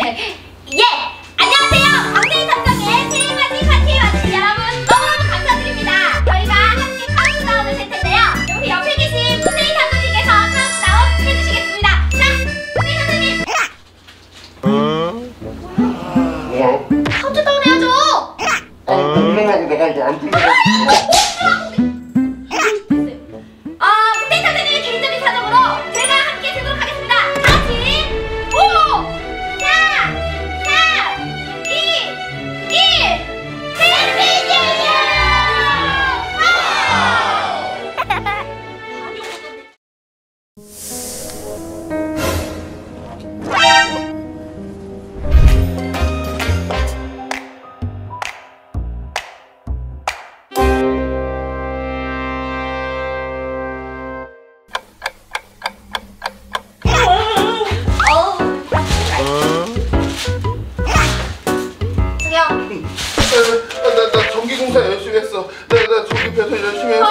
예! 안녕하세요! 박내희 삼성의 생일파티 와주신 여러분 너무너무 감사드립니다. 저희가 함께 카운트다운을 할 텐데요. 여기 옆에 계신 문세희 감독님께서 카운트다운 해주시겠습니다. 자, 문세희 감독님! 뭐야? 카운트다운 해야죠! 아니, 내가 이거 안 들려. 나 전기공사 열심히 했어. 나 전기배수 열심히 했어.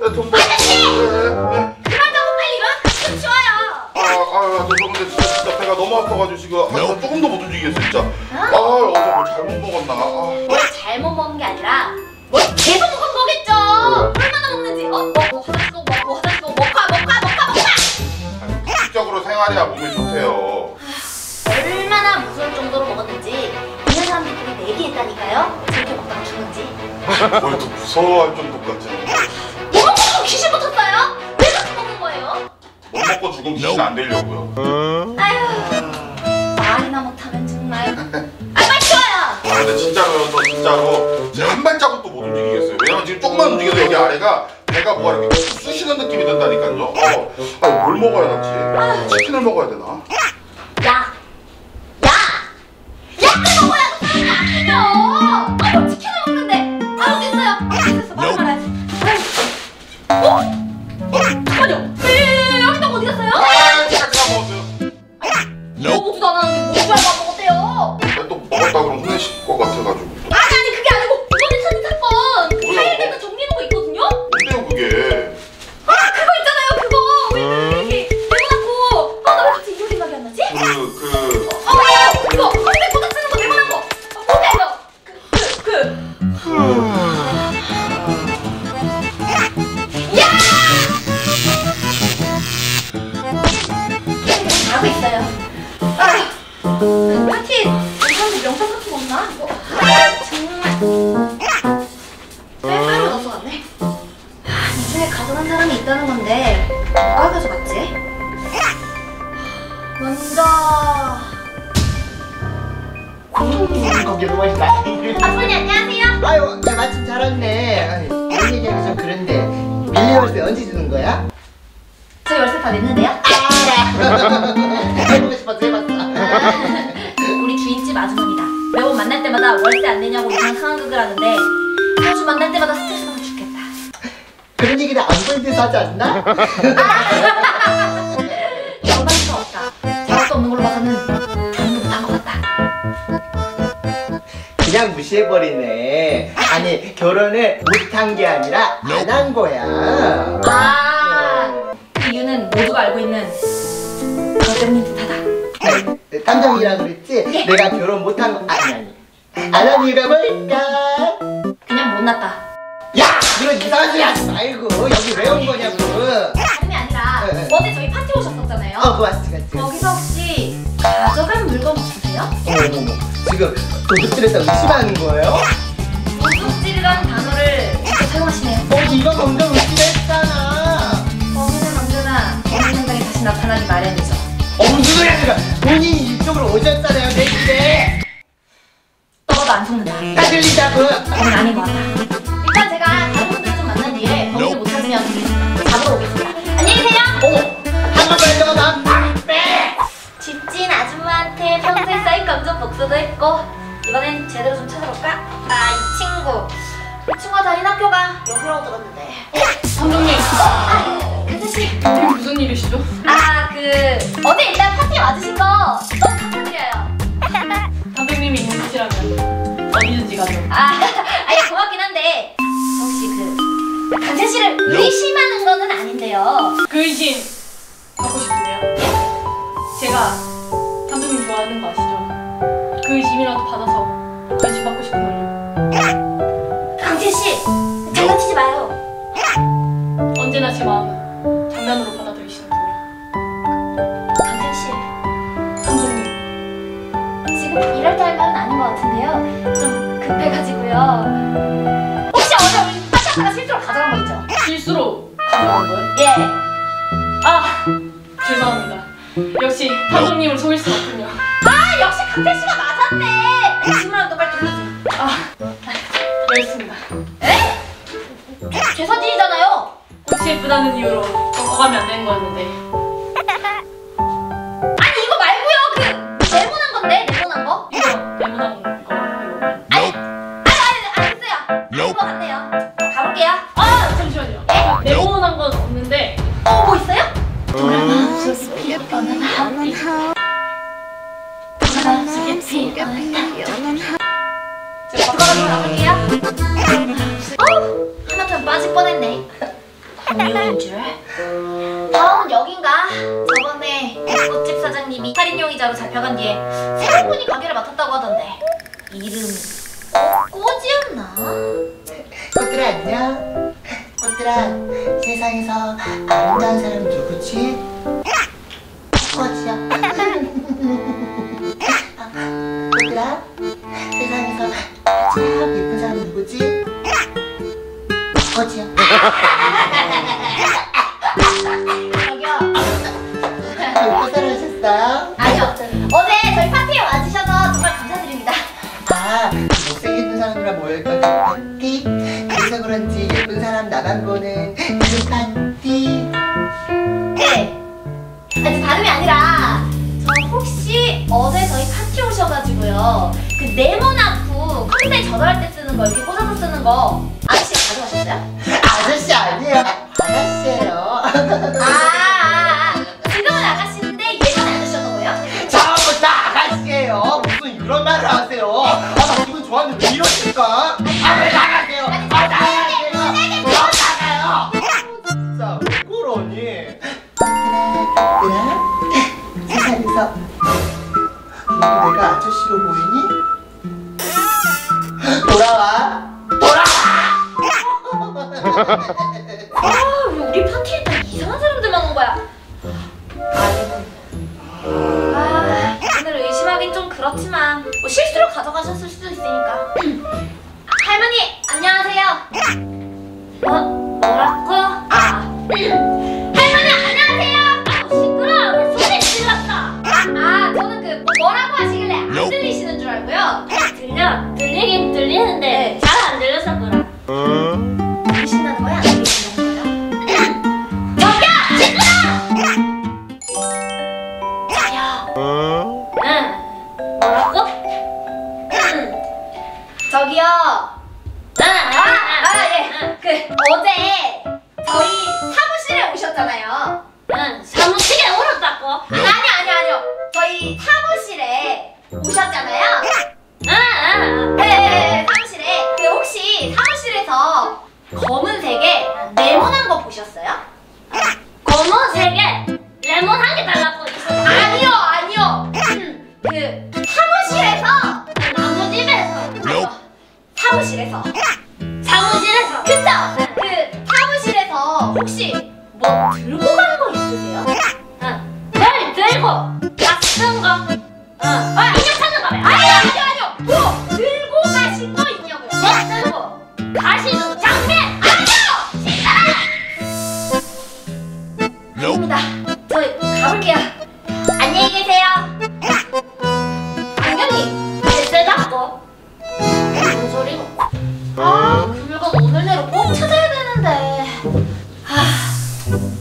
나 돈 벌... 아저씨! 그만하고 빨리 일어나. 좀 쉬어요. 아, 죄송한데 진짜 배가 너무 아파가지고 지금 조금도 못 움직이겠어 진짜. 아, 어제 뭐 잘못 먹었나. 뭘 잘못 먹은 게 아니라 뭘 계속 먹은 거겠죠. 얼마나 먹는지. 먹고. 규칙적으로 생활해야 몸이 좋대요. 얼마나 무서울 정도로 먹었는지 있는 사람들이 얘기했다니까요. 저렇게 먹다가 죽는지. 뭘 또 무서워할 정도까지. 뭐 먹고 귀신 붙었어요? 왜 그렇게 먹는 거예요? 뭐 먹고 죽으면 귀신 안 되려고요. 아휴, 말이나 못하면 정말. 아, 빨리 쉬어요. 근데 진짜로요, 저 진짜로 한 발자국도 못 움직이겠어요. 왜냐면 지금 조금만 움직여도 여기 아래가 배가 뭐가 이렇게 쑤시는 느낌이 든다니까요. 뭘 먹어야 되지? 치킨을 먹어야 되나? 아유, 치킨을 먹는데. 아, 어딨어요? 됐어, 바로 말아야지. 잠깐만요. 여기다가 어디 갔어요? 제가 그만 먹었어요. 이거 먹지도 않았는데 뭐 주말만 먹었대요. 또 먹었다 그러면 혼내실 것 같아가지고. 아니 그게 아니고 이번에 찾은 사건 파일들도 정리해놓은 거 있거든요? 뭔데요 그게? 아, 그거 있잖아요 그거. 왜 이렇게 내보놨고. 아, 나 왜 갑자기 이런 생각이 안 나지? 이거 컴퓨터에 꽂아 쓰는 거 내보낸 거. 하고 있어요. 파티 사람들 명상 같은 거 없나? 정말 쌀쌀로 넣어서 왔네. 인생에 가정한 사람이 있다는 건데 누가 가져갔지? 먼저 아버님 안녕하세요. 아유, 나 마침 잘 왔네. 이런 얘기하기 좀 그런데 밀리 월세 언제 주는 거야? 저 월세 다 냈는데요? 해보고 싶어서 해봤어. 우리 주인집 아주머니다. 매번 만날 때마다 월세 안 내냐고 이상 상황극을 하는데 아주 만날 때마다 스트레스 받아 죽겠다. 그런 얘기를 안 보이는 데서 하지 않나? 영광스러웠다. 잘할 수 없는 걸로 봐서는 당근 못한 것 같다. 그냥 무시해버리네. 아니, 결혼을 못한 게 아니라 안 한 거야. 그 이유는 모두가 알고 있는 감정인 듯하다. 감정이라고 그랬지? 예. 내가 결혼 못한 거 아니 이유가 뭘까? 그냥 못났다. 야! 이런 이상한 소리 하지 말고 여기 왜 온 거냐고. 다름이 아니라 어제 저희 파티 오셨었잖아요. 맞지. 거기서 혹시 가져간 물건 없으세요? 지금 도둑질에서 의심하는 거예요? 도둑질이라는 단어를 이렇게 사용하시네요. 이거 먼저 의심했잖아. 나타나기 마련이죠. 무슨 소리야 지금! 본인이 이쪽으로 오셨잖아요 내 집에! 떨어도 안 속는다. 까들리자고! 그건 아닌 것 같다. 일단 제가 다른 분들 좀 만난 뒤에 거기서 못 찾으면 잡으러 오겠습니다. 안녕히 계세요! 한 번만 했다가 난 막 빼! 집진 아줌마한테 평소에 쌓인 감정 복수도 했고 이번엔 제대로 좀 찾아볼까? 이 친구! 이 친구가 다닌 학교가 여기라고 들었는데. 감독님! 간사씨! 무슨 일이시죠? 어제 일단 파티에 와주신 거 너무 감사드려요. 감독님이 있으시라면 어디든지 가죠. 아니 고맙긴 한데 혹시 그 강찬 씨를 의심하는 거는 아닌데요. 그 의심 받고 싶은데요. 제가 감독님 좋아하는 거 아시죠? 그 의심이라도 받아서 의심 받고 싶은 걸요. 강태 씨, 장난치지 마요. 언제나 제 마음은 장난으로 받아들이시는 거예요. 강태 씨, 감독님, 지금 이럴 타이밍은 아닌 것 같은데요. 좀 급해가지고요. 혹시 어제 우리 파샤카가 실수로 가져간 거 있죠? 실수로 가져간 거예요? 예. 아, 죄송합니다. 역시 감독님을 속일 수 없군요. 아, 역시 강태 씨가 맞았네. 20만원도 빨리 돌려주세요. 아, 열심히. 에? 제 사진이잖아요. 혹시 예쁘다는 이유로 거가면 안 되는 거였는데. 아니, 이거 말고요. 그 네모난 건데, 네모난 거. 이거 네모난 거. 아니 됐어요. 이거 같네요. 가볼게요. 아, 잠시만요. 에? 네모난 건 없는데. 어, 뭐 있어요? 도라마 스피어 뻔한 하니 도라마 스피어 뻔한 하니 제가 바꿔가지고 가볼게요. 어우! 하나 더 빠질 뻔했네. 공연인 줄? 다음은 여긴가? 저번에 꽃집 사장님이 살인용의자로 잡혀간 뒤에 새로분이 가게를 맡았다고 하던데 이름 꼬지였나? 꽃들아 안녕? 꽃들아 세상에서 아름다운 사람 누구지? 꽃이야. 꽃들아 세상에서 제일 예쁜 사람 누구지? 꽃이야. 저기요. 예쁘게 살아오셨어요? 아니요. 어제 저희 파티에 와주셔서 정말 감사드립니다. 아, 못생긴 사람이라 뭘까? 파티? 그래서 그런지 예쁜 사람 나간 거는 파티. 네. 아니, 다름이 아니라 저 혹시 어제 저희 파티 오셔가지고요 그 네모난 구 컴퓨터에 저장할 때 쓰는 거 이렇게 꽂아서 쓰는 거 아저씨 가져가셨어요? 아저씨 아니에요. 아가씨예요. 아, 지금은 아가씨인데 예전에 아저씨였던 거예요? 처음부터 아가씨예요. 무슨 이런 말을 하세요? 아, 나 기분 좋았는데 왜 이러실까? 아, 왜 나가세요? 아, 나가세요. 나가요. 진짜 왜 그러니? 세상에서 너도 내가 아저씨로 보이니? 돌아와. 아, 왜 우리 파티에 다 이상한 사람들만 온 거야? 아, 오늘 의심하긴 좀 그렇지만 뭐 실수로 가져가셨을 수도 있으니까. 할머니, 안녕하세요. 뭐라고? 할머니, 안녕하세요. 아, 시끄러워. 소리 질렀어. 아, 저는 그 뭐라고 하시길래 안 들리시는 줄 알고요. 들리긴 들리는데 잘 안 들려서 그래. 신나는 거야? 안 들리시는 거야? 저기요! 시끄러워! 저기요. 응. 뭐라고? 저기요. 예. 그 어제 저희 사무실에 오셨잖아요. 응. 사무실에 오셨다고? 아니요. 저희 사무실에 오셨잖아요. 네. 사무실에. 그 혹시 사무실에서 검은색에 네모난 거 보셨어요? 검은색에 네모난 게 달라고 있었어요. 아니요. 그 사무실에서 그쵸? 그 사무실에서 혹시 뭐 들고 간 거 있으세요? 별 들고 갔던 거. 인형 찾는 거 봐요. 아니요. 뭐 들고 가신 거 있냐고요? 뭐 들고 가신 거? 아닙니다. 저 가볼게요. 안녕히 계세요. 당연히 제대로 무슨 소리고? 아, 그 물건 오늘 내로 꼭 찾아야 되는데. 아,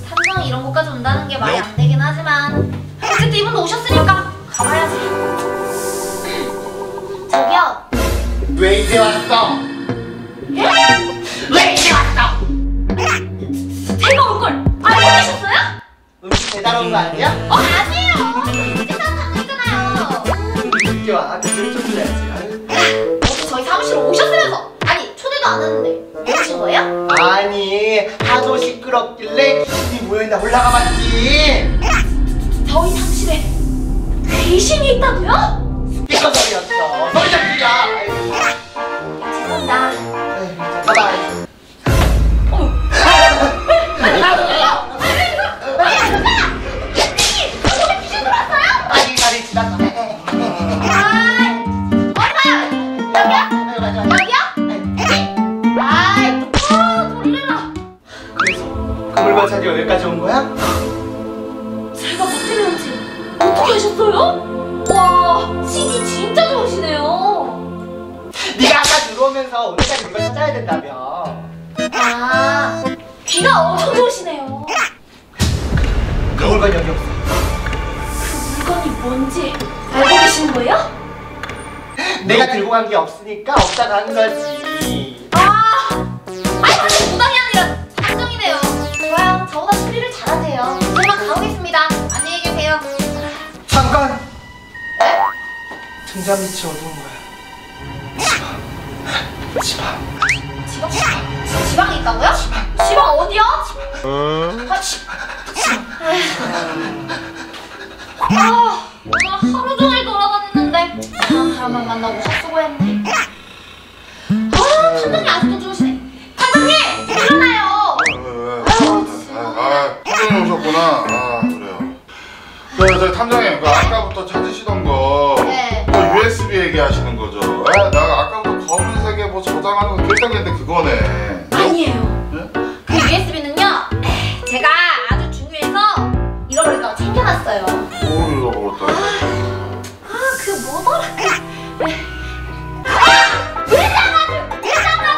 탐정이 이런 곳까지 온다는 게 말이 안 되긴 하지만 어쨌든 이분도 오셨으니까 가봐야지. 저기요. 왜 이제 왔어? 왜 이제 왔어? 제가 올 걸. 오셨어요? 음식 배달 온 거 아니야? 아니에요! 이제 사무실 오잖아요. 늦게 와. 아까 초대해야지. 저희 사무실에 오셨으면서! 아니, 초대도 안 했는데 오신 거예요? 아니, 하도 시끄럽길래 귀신이 모여있나 올라가 봤지. 저희 사무실에 귀신이 있다고요? 피커설이었어. 소리 잡기가. 죄송합니다. 네, 가봐. 자기 여기까지 온 거야? 제가 박태민씨 어떻게 하셨어요? 와, 신이 진짜 좋으시네요. 네가 아까 들어오면서 오늘까지 이걸 찾아야 된다며. 아, 귀가 엄청 좋으시네요. 그 물건이 여기 없어. 그 물건이 뭔지 알고 계시는 거예요? 내가 들고 간 게 없으니까 없다가 한 거지. 아니 사실 무당이 아니라 박정이네요. 좋아요, 저보다 수리를 잘하세요. 저만 가보겠습니다. 안녕히 계세요. 잠깐! 등잔빛이 어두운 거야. 지방? 지방이 있다고요? 지방 어디요? 오늘 하루 종일 돌아다녔는데 이상한 사람만 만나고 헛수고했네. 탐정이 아직도 주무시네. 탐정님! 일어나요! 오셨구나. 아, 그래요. 저희 탐정님, 그 아까부터 찾으시던 거, 네. 그 USB 얘기하시는 거죠? 에? 내가 아까부터 검은색에 뭐 저장하는 거 결정했는데 그거네. 아니에요. 네? 그 USB는요, 제가 아주 중요해서 잃어버릴까봐 챙겨놨어요. 뭘 잃어버렸다? 그 뭐더라? 외장하드!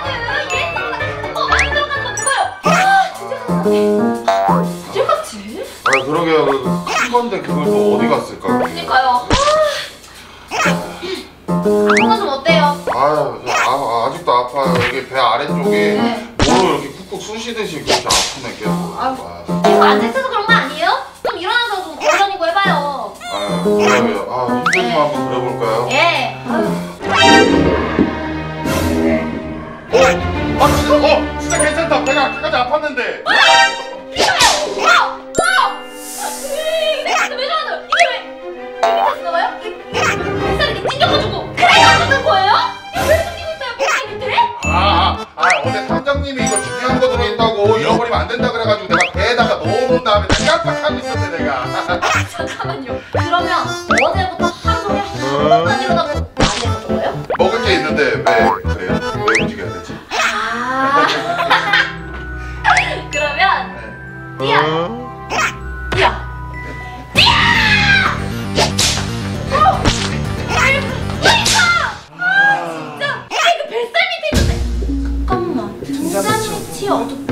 USB가 큰 거 많이 들어가는 거 그거요! 진짜 샀는데. 아, 그러게요. 큰 건데 그걸 또 어디 갔을까? 그러니까요. 아픈 건 어때요? 아직도 아파요. 여기 배 아래쪽에 뭐로 이렇게 쿡쿡 쑤시듯이 그렇게 아프네 계속. 이거 앉아있어서 그런 거 아니에요? 좀 일어나서 좀 걸어다니고 해봐요. 그러게요. 힘들지만 한번 그려볼까요? 예. 진짜 괜찮다. 배가 아까까지 아팠는데. 사장님이 이거 중요한 거 들어있다고 잃어버리면 안 된다 그래가지고 내가 배에다가 넣어놓은 다음에 내가 깜빡하고 있었는데 내가. 잠깐만요. 그러면 어제부터 하루 종일 한 번만 일어나고 안에서 좋아요? 먹을 게 있는데 왜 그래요? 왜 움직여야 되지? 그러면 어둡다.